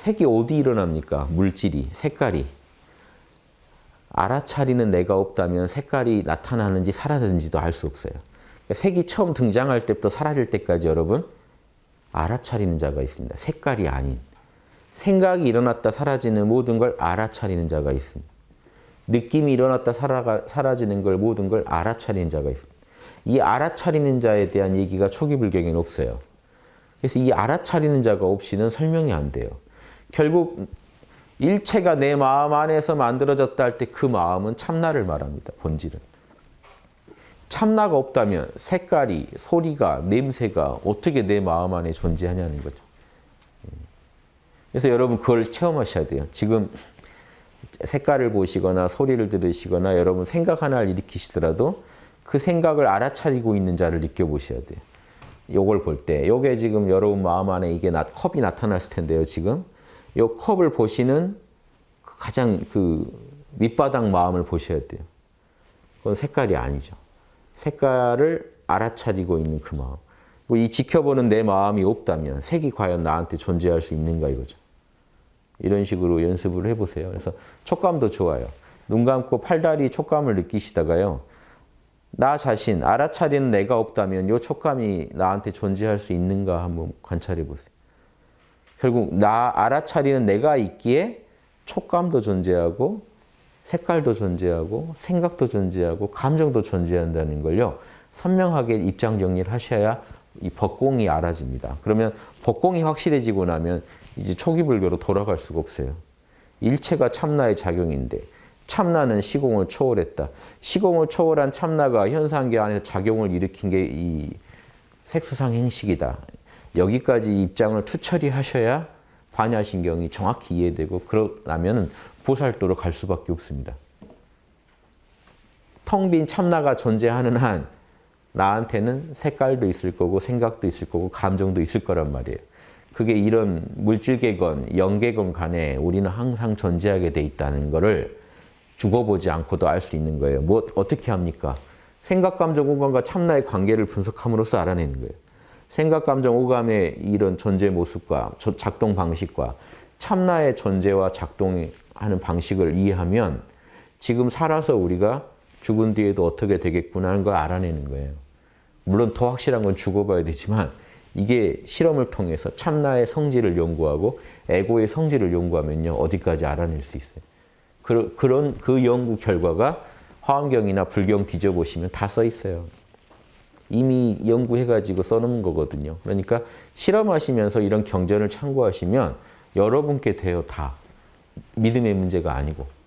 색이 어디 일어납니까? 물질이, 색깔이. 알아차리는 내가 없다면 색깔이 나타나는지 사라지는지도 알 수 없어요. 색이 처음 등장할 때부터 사라질 때까지 여러분 알아차리는 자가 있습니다. 색깔이 아닌. 생각이 일어났다 사라지는 모든 걸 알아차리는 자가 있습니다. 느낌이 일어났다 사라지는 걸 모든 걸 알아차리는 자가 있습니다. 이 알아차리는 자에 대한 얘기가 초기 불경에는 없어요. 그래서 이 알아차리는 자가 없이는 설명이 안 돼요. 결국 일체가 내 마음 안에서 만들어졌다 할 때 그 마음은 참나를 말합니다. 본질은. 참나가 없다면 색깔이, 소리가, 냄새가 어떻게 내 마음 안에 존재하냐는 거죠. 그래서 여러분 그걸 체험하셔야 돼요. 지금 색깔을 보시거나 소리를 들으시거나 여러분 생각 하나를 일으키시더라도 그 생각을 알아차리고 있는 자를 느껴보셔야 돼요. 요걸 볼 때, 요게 지금 여러분 마음 안에 이게 컵이 나타났을 텐데요, 지금. 요 컵을 보시는 가장 그 밑바닥 마음을 보셔야 돼요. 그건 색깔이 아니죠. 색깔을 알아차리고 있는 그 마음. 이 지켜보는 내 마음이 없다면 색이 과연 나한테 존재할 수 있는가 이거죠. 이런 식으로 연습을 해보세요. 그래서 촉감도 좋아요. 눈 감고 팔다리 촉감을 느끼시다가요. 나 자신, 알아차리는 내가 없다면 이 촉감이 나한테 존재할 수 있는가 한번 관찰해보세요. 결국 나 알아차리는 내가 있기에 촉감도 존재하고 색깔도 존재하고 생각도 존재하고 감정도 존재한다는 걸요. 선명하게 입장 정리를 하셔야 이 법공이 알아집니다. 그러면 법공이 확실해지고 나면 이제 초기불교로 돌아갈 수가 없어요. 일체가 참나의 작용인데 참나는 시공을 초월했다. 시공을 초월한 참나가 현상계 안에서 작용을 일으킨 게 이 색수상 행식이다. 여기까지 입장을 투철히 하셔야 반야신경이 정확히 이해되고 그러려면 보살도로 갈 수밖에 없습니다. 텅 빈 참나가 존재하는 한 나한테는 색깔도 있을 거고 생각도 있을 거고 감정도 있을 거란 말이에요. 그게 이런 물질계건 영계건 간에 우리는 항상 존재하게 돼 있다는 거를 죽어보지 않고도 알 수 있는 거예요. 뭐 어떻게 합니까? 생각, 감정, 오감과 참나의 관계를 분석함으로써 알아내는 거예요. 생각, 감정, 오감의 이런 존재 모습과 작동 방식과 참나의 존재와 작동하는 방식을 이해하면 지금 살아서 우리가 죽은 뒤에도 어떻게 되겠구나 하는 걸 알아내는 거예요. 물론 더 확실한 건 죽어봐야 되지만 이게 실험을 통해서 참나의 성질을 연구하고 에고의 성질을 연구하면요. 어디까지 알아낼 수 있어요. 그런 그 연구 결과가 화엄경이나 불경 뒤져보시면 다 써 있어요. 이미 연구해가지고 써놓은 거거든요. 그러니까 실험하시면서 이런 경전을 참고하시면 여러분께 돼요, 다. 믿음의 문제가 아니고.